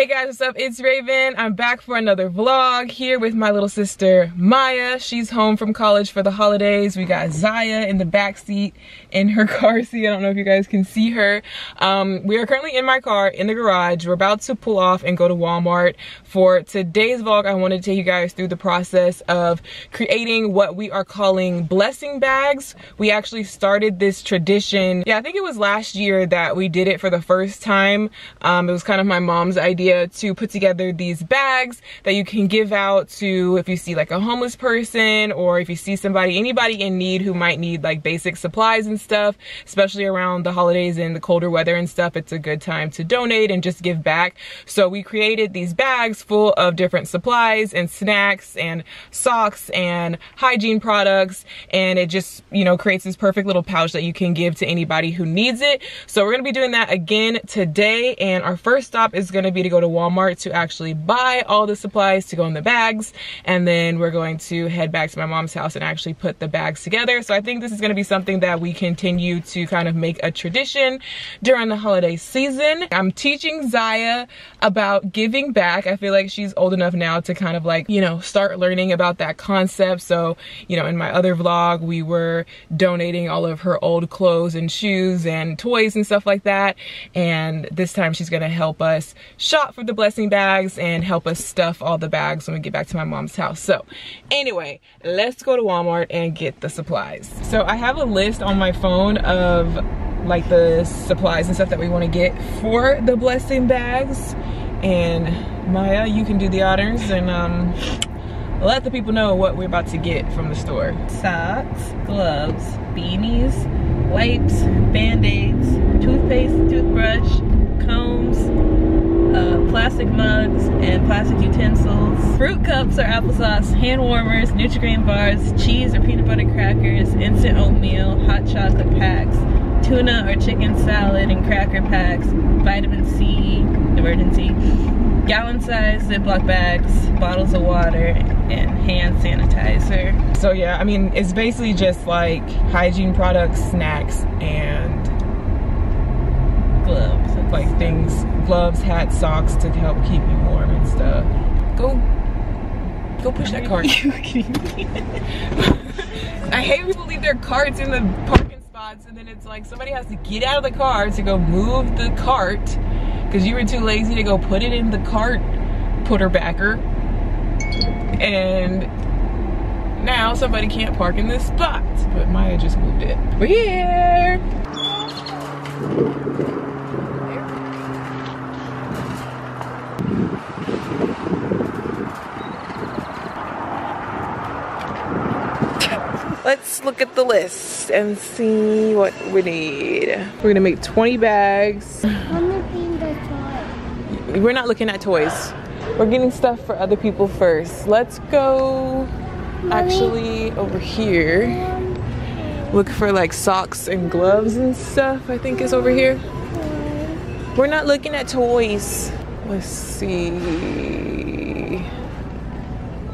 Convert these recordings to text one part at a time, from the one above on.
Hey guys, what's up? It's Raven. I'm back for another vlog here with my little sister Maya. She's home from college for the holidays. We got Ziya in the back seat in her car seat. I don't know if you guys can see her. We are currently in my car in the garage. We're about to pull off and go to Walmart. For today's vlog, I wanted to take you guys through the process of creating what we are calling blessing bags. We actually started this tradition. Yeah, I think it was last year that we did it for the first time. It was kind of my mom's idea to put together these bags that you can give out to, if you see like a homeless person or if you see anybody in need who might need like basic supplies and stuff, especially around the holidays and the colder weather and stuff. It's a good time to donate and just give back. So we created these bags full of different supplies and snacks and socks and hygiene products, and it just, you know, creates this perfect little pouch that you can give to anybody who needs it. So we're gonna be doing that again today, and our first stop is gonna be to go to Walmart to actually buy all the supplies to go in the bags, and then we're going to head back to my mom's house and actually put the bags together. So I think this is going to be something that we continue to kind of make a tradition during the holiday season. I'm teaching Ziya about giving back. I feel like she's old enough now to kind of like, you know, start learning about that concept. So, you know, in my other vlog we were donating all of her old clothes and shoes and toys and stuff like that, and this time she's going to help us shop for the blessing bags and help us stuff all the bags when we get back to my mom's house. So anyway, let's go to Walmart and get the supplies. So I have a list on my phone of like the supplies and stuff that we want to get for the blessing bags, and Maya, you can do the honors and let the people know what we're about to get from the store. Socks, gloves, beanies, wipes, band-aids, toothpaste, toothbrush, combs, plastic mugs and plastic utensils, fruit cups or applesauce, hand warmers, Nutri-Grain bars, cheese or peanut butter crackers, instant oatmeal, hot chocolate packs, tuna or chicken salad and cracker packs, vitamin C, emergency, gallon-sized Ziploc bags, bottles of water, and hand sanitizer. So yeah, I mean, it's basically just like hygiene products, snacks, and gloves. Like things, gloves, hats, socks to help keep you warm and stuff. Go push that cart. I hate people leave their carts in the parking spots, and then it's like somebody has to get out of the car to go move the cart because you were too lazy to go put it in the cart putter backer, and now somebody can't park in this spot. But Maya just moved it. We're here. Let's look at the list and see what we need. We're gonna make 20 bags. I'm looking at toys. We're not looking at toys. We're getting stuff for other people first. Let's go actually over here. Look for like socks and gloves and stuff, I think is over here. We're not looking at toys. Let's see.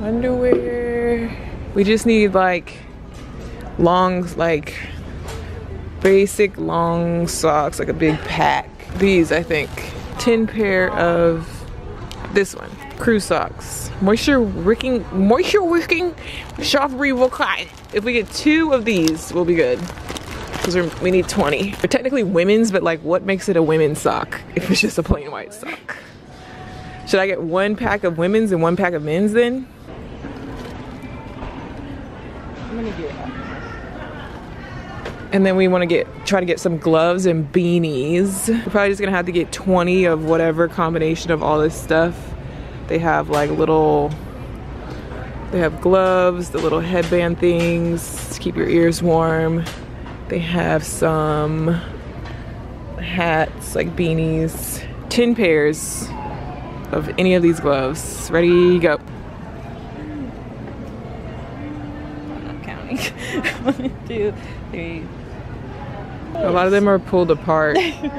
Underwear. We just need like long, like basic long socks, like a big pack. These, I think. 10 pair of this one. Crew socks. Moisture wicking, strawberry vokai. If we get 2 of these, we'll be good. Because we need 20. They're technically women's, but like what makes it a women's sock if it's just a plain white sock? Should I get 1 pack of women's and 1 pack of men's then? I'm gonna get that. And then we wanna try to get some gloves and beanies. We're probably just gonna have to get 20 of whatever combination of all this stuff. They have like little, they have gloves, the little headband things to keep your ears warm. They have some hats, like beanies. 10 pairs of any of these gloves. Ready, go. I'm not counting. 1, 2, 3. A lot of them are pulled apart. I think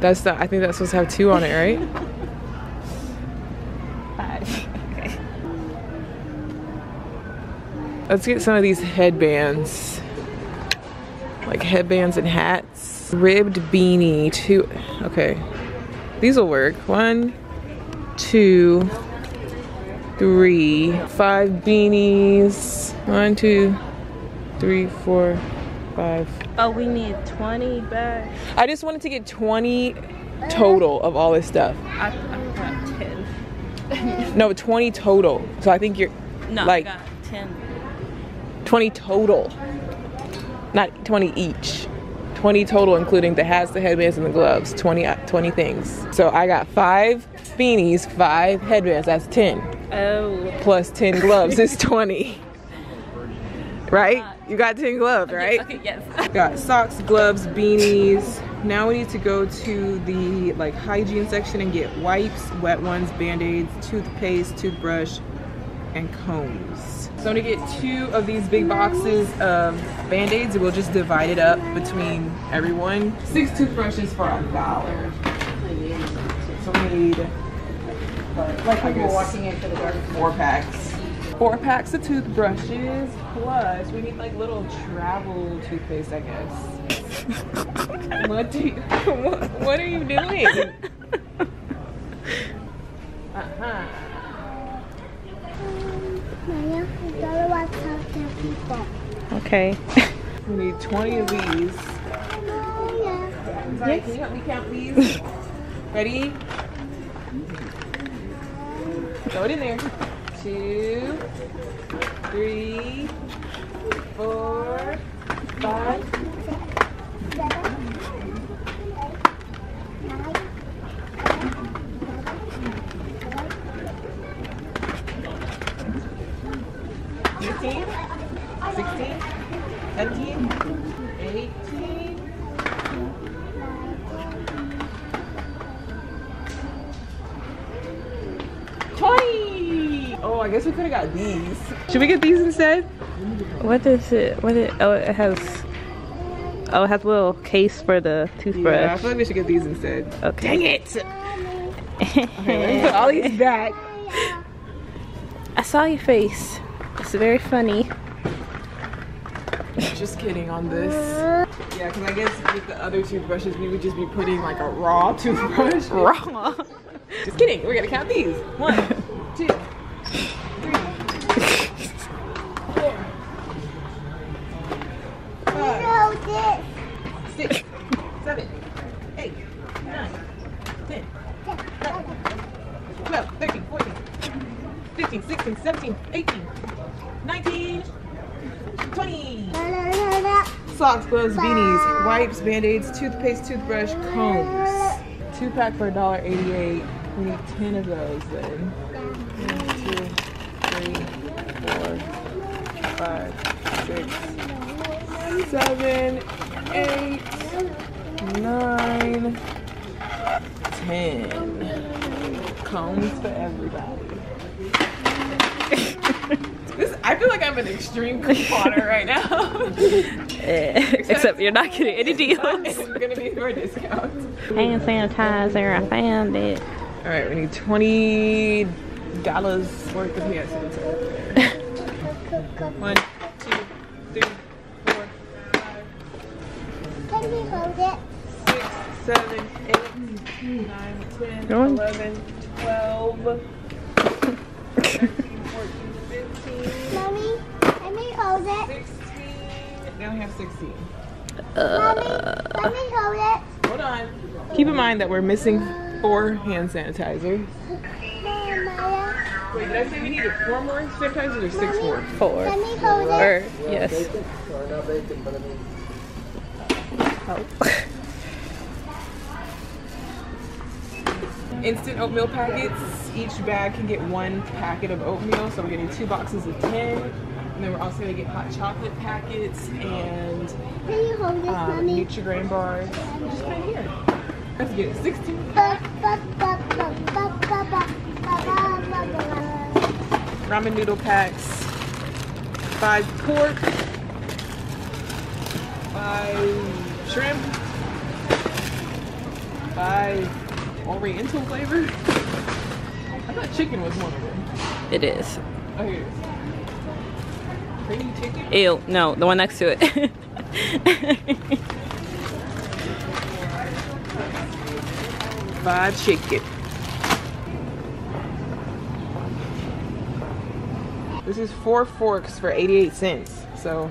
that's supposed to have 2 on it, right? 5. Okay. Let's get some of these headbands. Like headbands and hats. Ribbed beanie, 2, okay. These will work. 1, 2, 3, 5 beanies. 1, 2, 3, 4, 5. Oh, we need 20 bags. I just wanted to get 20 total of all this stuff. I got 10. No, 20 total. So I think you're like, I got 10. 20 total. Not 20 each. 20 total, including the hats, the headbands, and the gloves. 20 things. So I got 5 beanies, 5 headbands. That's 10. Oh. Plus 10 gloves is 20. Right? You got 10 gloves, right? Okay, yes. Got socks, gloves, beanies. Now we need to go to the like hygiene section and get wipes, wet ones, band-aids, toothpaste, toothbrush, and combs. So I'm gonna get 2 of these big boxes of band-aids. We'll just divide it up between everyone. 6 toothbrushes for $1. So we need, like I guess, walking into the garbage, 4 packs. 4 packs of toothbrushes, plus we need like little travel toothpaste, I guess. What are you doing? Maya, I don't want to talk to people. Okay. We need 20 of these. Maya. Sorry, can you help me count these? Ready? Throw it in there. 2, 3, 4, 5. 18, 19, 18, 20. Oh, I guess we could have got these. Should we get these instead? What is it? Oh, it has. Oh, it has a little case for the toothbrush. Yeah, I feel like we should get these instead. Okay. Dang it! Okay, let me put all these back. I saw your face. It's very funny. Just kidding on this. Yeah, because I guess with the other toothbrushes, we would just be putting like a raw toothbrush. Raw? Just kidding. We're going to count these. 1, 2, 3, 4, 5, 6, 7, 8, 9, 10, 11, 12, 13, 14, 15, 16, 17, 18, 19, 20. Socks, gloves, beanies, wipes, band-aids, toothpaste, toothbrush, combs. 2-pack for $1.88. We need 10 of those then. 1, 2, 3, 4, 5, 6, 7, 8, 9, 10. Combs for everybody. I feel like I'm an extreme couponer right now. Except you're not getting any deals. It's gonna be for a discount. Hand sanitizer, I found it. All right, we need $20 worth of hand sanitizer. 1, 2, 3, 4, 5. Can we hold it? 6, 7, 8, 9, 10, 11, 12. 13, 14, 15. Mommy, let me hold it. 16. Now we have 16. Mommy, let me hold it. Hold on. Keep in mind that we're missing 4 hand sanitizers. Wait, did I say we needed 4 more hand sanitizers or 6 more? 4. Let me hold it. Yes. Oh. Instant oatmeal packets. Each bag can get 1 packet of oatmeal, so we're getting 2 boxes of 10. And then we're also gonna get hot chocolate packets and Nutri-Grain bars. We'll just put it here. Let's get it. 16. Ramen noodle packs. 5 pork. 5 shrimp. 5 Oriental flavor? I thought chicken was one of them. It is. Oh, here it is. Creamy chicken? Ew, no, the one next to it. fried chicken. This is 4 forks for 88 cents. So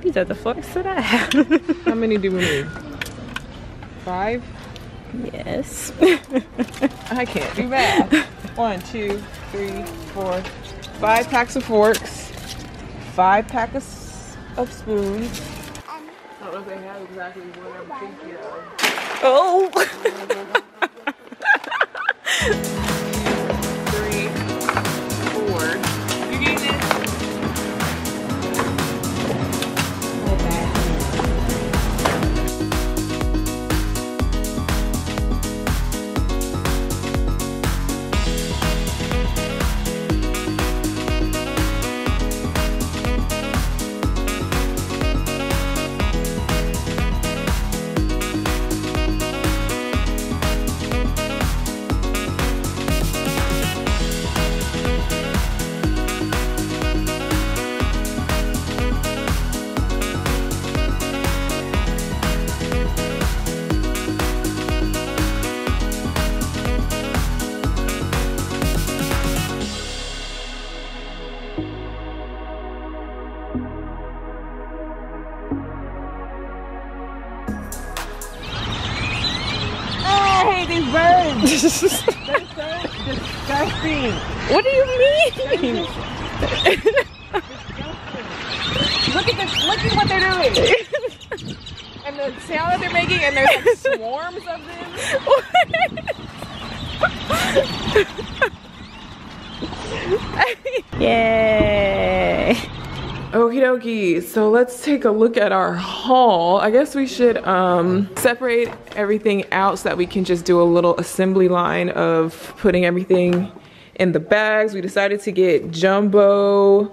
these are the forks that I have. How many do we need? 5? Yes. I can't do math. 1, 2, 3, 4, 5 packs of forks. 5 packs of spoons. I don't know if they have exactly what I'm thinking of. Oh! 3, 4. You need this? That's so disgusting. What do you mean? Look at what they're doing. And the sound that they're making, and there's like swarms of them. What? Yay. Okie dokie, so let's take a look at our haul. I guess we should separate everything out so that we can just do a little assembly line of putting everything in the bags. We decided to get jumbo.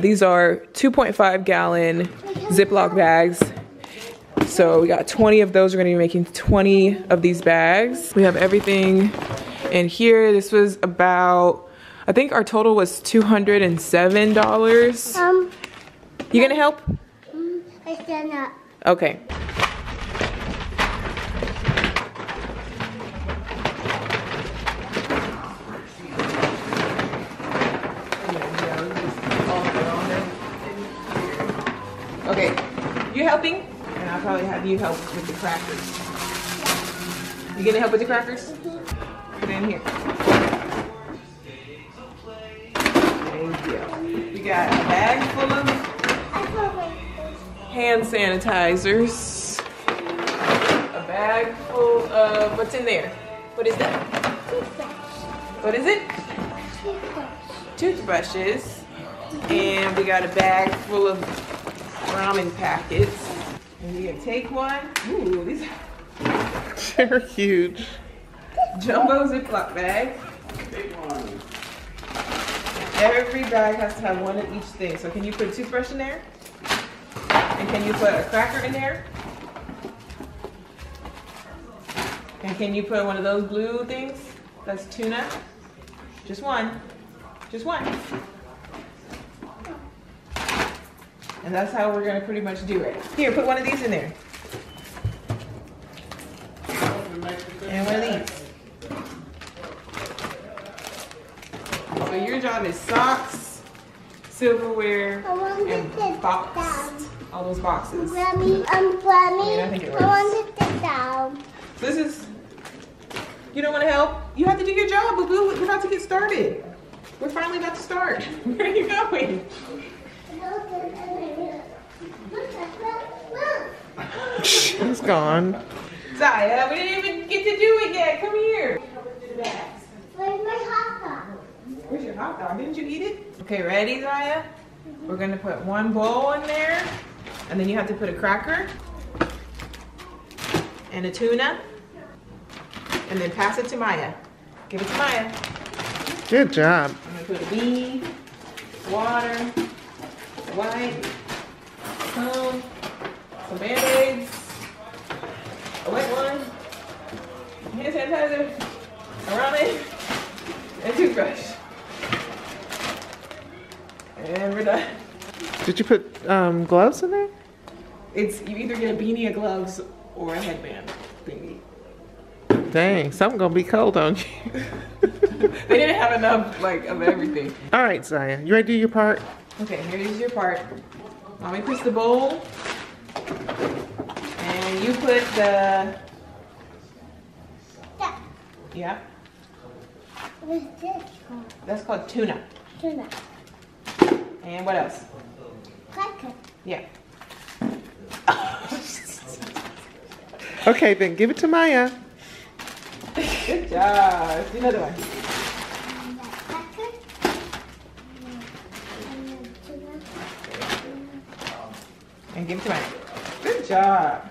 These are 2.5 gallon Ziploc bags. So we got 20 of those. We're gonna be making 20 of these bags. We have everything in here. This was about, I think our total was $207. You gonna help? I stand up. Okay. Okay, you helping? And I'll probably have you help with the crackers. You gonna help with the crackers? Mm-hmm. Put it in here. Thank you. We got a bag full of hand sanitizers. A bag full of, what's in there? What is that? Toothbrush. What is it? Toothbrush. Toothbrushes. And we got a bag full of ramen packets. And we can take one. Ooh, these are huge. Jumbo Ziploc bag. Big one. Every bag has to have one of each thing. So can you put a toothbrush in there? And can you put a cracker in there? And can you put one of those blue things? That's tuna. Just one. Just one. And that's how we're gonna pretty much do it. Here, put one of these in there. And one of these. So your job is socks, silverware, and boxes. All those boxes. Grammy, I want to sit down. This is, you don't want to help? You have to do your job, boo-boo. We're about to get started. We're finally about to start. Where are you going? She's gone. Ziya, we didn't even get to do it yet. Come here. Where's my hot dog? Where's your hot dog? Didn't you eat it? Okay, ready, Ziya? Mm-hmm. We're gonna put one bowl in there, and then you have to put a cracker and a tuna, and then pass it to Maya. Give it to Maya. Good job. I'm gonna put a bean, water, white, comb, some band-aids, a wet one, hand sanitizer, a ramen, and a toothbrush. And we're done. Did you put gloves in there? It's, you either get a beanie, or gloves, or a headband thingy. Dang, something gonna be cold on you. They didn't have enough, like, of everything. All right, Ziya, you ready to do your part? Okay, here is your part. Mommy puts the bowl, and you put the... That. Yeah? What is this called? That's called tuna. Tuna. And what else? Cracker. Yeah. Okay, then give it to Maya. Good job. Do another one. And give it to Maya. Good job.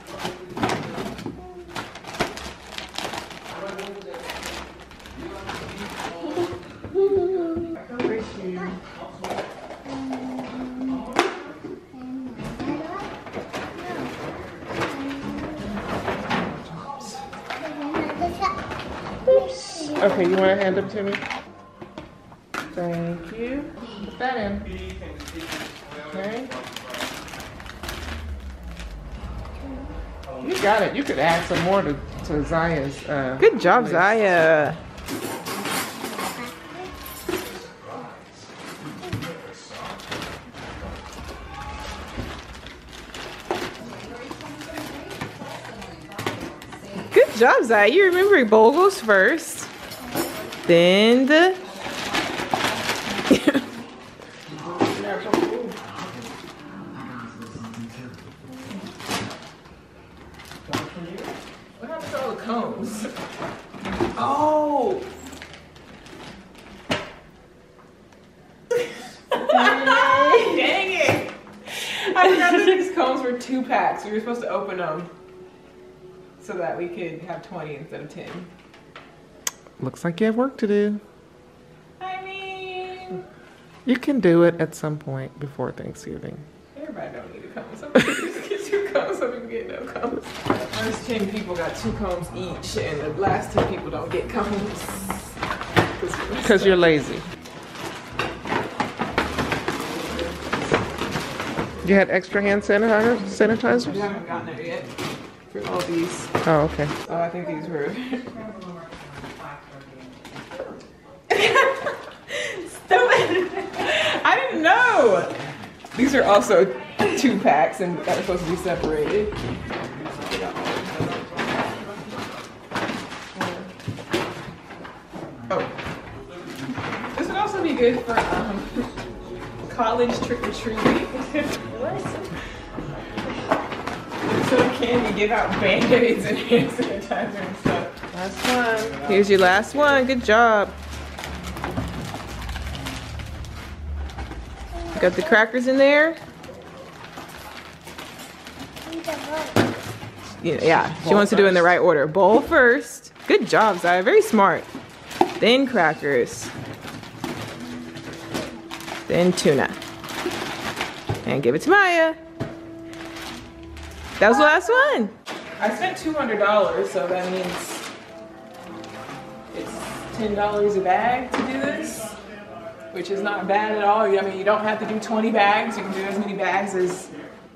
Okay, you want to hand them to me? Thank you. Put that in. Okay. You got it. You could add some more to Ziya's. Good job, place. Ziya. Good job, Ziya. You remember your bowl goes first. Then the what happened to all the cones? Oh! Dang it! I forgot that these cones were 2 packs. We were supposed to open them so that we could have 20 instead of 10. Looks like you have work to do. I mean... You can do it at some point before Thanksgiving. Everybody don't need a cone. Somebody just get 2 cones, some people get no cones. The first 10 people got 2 cones each, and the last 10 people don't get cones. Because you're lazy. You had extra hand sanitizers? We haven't gotten it yet. For all these. Oh, okay. Oh, I think these were... I didn't know. These are also 2 packs and that are supposed to be separated. Oh, this would also be good for college trick or treating. What? So we can give out band-aids and hand sanitizer and stuff. Last one. Here's your last one. Good job. Got the crackers in there. Yeah, she wants to do it in the right order. Bowl first. Good job, Ziya. Very smart. Then crackers. Then tuna. And give it to Maya. That was the last one. I spent $200, so that means it's $10 a bag to do this. Which is not bad at all. I mean, you don't have to do 20 bags. You can do as many bags as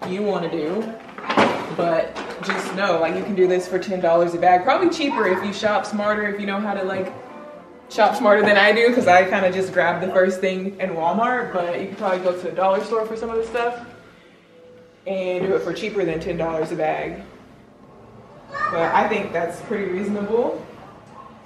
you want to do. But just know, like, you can do this for $10 a bag. Probably cheaper if you shop smarter, if you know how to, like, shop smarter than I do, because I kind of just grab the first thing in Walmart. But you can probably go to a dollar store for some of this stuff and do it for cheaper than $10 a bag. But I think that's pretty reasonable.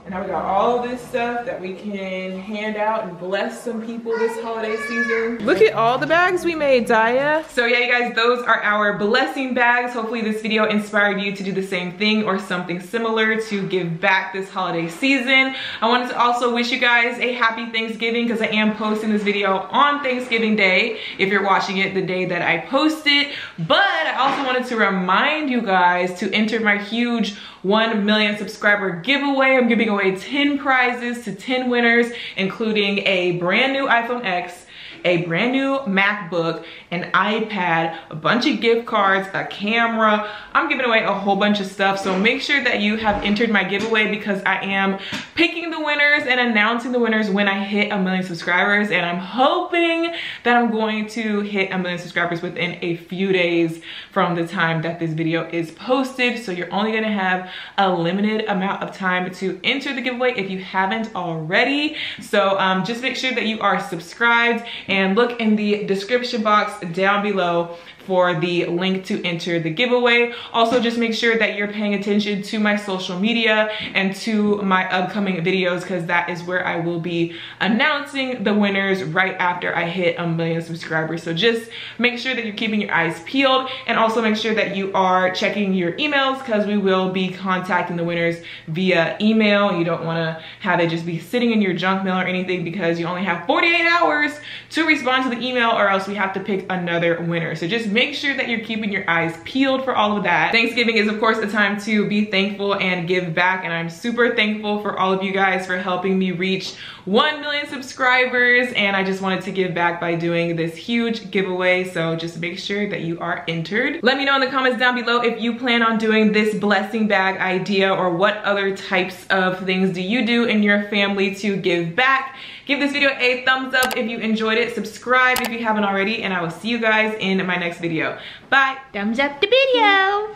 And now we got all this stuff that we can hand out and bless some people this holiday season. Look at all the bags we made, Ziya. So yeah, you guys, those are our blessing bags. Hopefully this video inspired you to do the same thing or something similar to give back this holiday season. I wanted to also wish you guys a happy Thanksgiving because I am posting this video on Thanksgiving Day, if you're watching it the day that I post it. But I also wanted to remind you guys to enter my huge 1 million subscriber giveaway. I'm giving away 10 prizes to 10 winners, including a brand new iPhone X, a brand new MacBook, an iPad, a bunch of gift cards, a camera. I'm giving away a whole bunch of stuff, so make sure that you have entered my giveaway because I am picking the winners and announcing the winners when I hit 1 million subscribers, and I'm hoping that I'm going to hit 1 million subscribers within a few days from the time that this video is posted. So you're only gonna have a limited amount of time to enter the giveaway if you haven't already. So just make sure that you are subscribed and look in the description box down below for the link to enter the giveaway. Also, just make sure that you're paying attention to my social media and to my upcoming videos, because that is where I will be announcing the winners right after I hit 1 million subscribers. So just make sure that you're keeping your eyes peeled, and also make sure that you are checking your emails, because we will be contacting the winners via email. You don't want to have it just be sitting in your junk mail or anything, because you only have 48 hours to respond to the email, or else we have to pick another winner. So just make sure that you're keeping your eyes peeled for all of that. Thanksgiving is, of course, a time to be thankful and give back, and I'm super thankful for all of you guys for helping me reach 1 million subscribers, and I just wanted to give back by doing this huge giveaway. So just make sure that you are entered. Let me know in the comments down below if you plan on doing this blessing bag idea, or what other types of things do you do in your family to give back. Give this video a thumbs up if you enjoyed it. Subscribe if you haven't already, and I will see you guys in my next video. Bye. Thumbs up the video.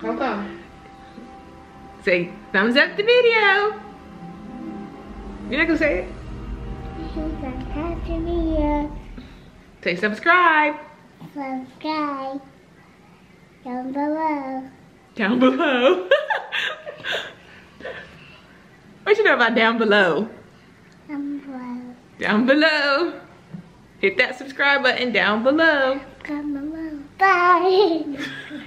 Hold on. Say thumbs up the video. You're not gonna say it? Say subscribe. Subscribe. Down below. Down below. What you know about down below? Down below. Down below. Hit that subscribe button down below. Down below. Bye.